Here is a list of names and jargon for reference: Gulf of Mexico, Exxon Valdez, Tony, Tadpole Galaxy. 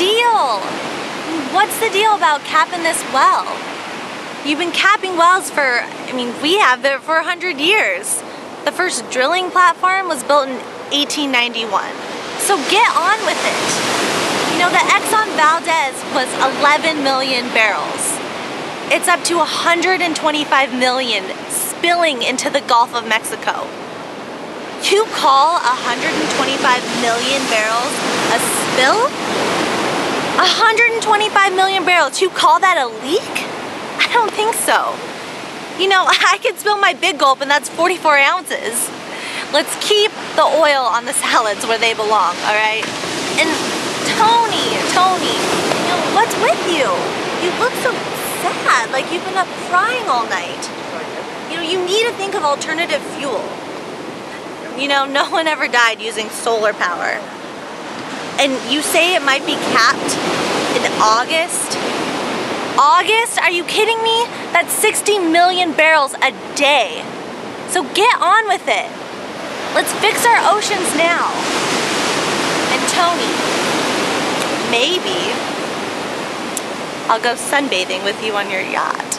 deal? What's the deal about capping this well? You've been capping wells for, I mean, we have it for 100 years. The first drilling platform was built in 1891. So get on with it. You know, the Exxon Valdez was 11 million barrels. It's up to 125 million spilling into the Gulf of Mexico. You call 125 million barrels a spill? 125 million barrels, you call that a leak? I don't think so. You know, I could spill my big gulp and that's 44 ounces. Let's keep the oil on the salads where they belong, all right? And Tony, you know, what's with you? You look so sad, like you've been up crying all night. You know, you need to think of alternative fuel. You know, no one ever died using solar power. And you say it might be capped in August? August? Are you kidding me? That's 60 million barrels a day. So get on with it. Let's fix our oceans now. And Tony, maybe I'll go sunbathing with you on your yacht.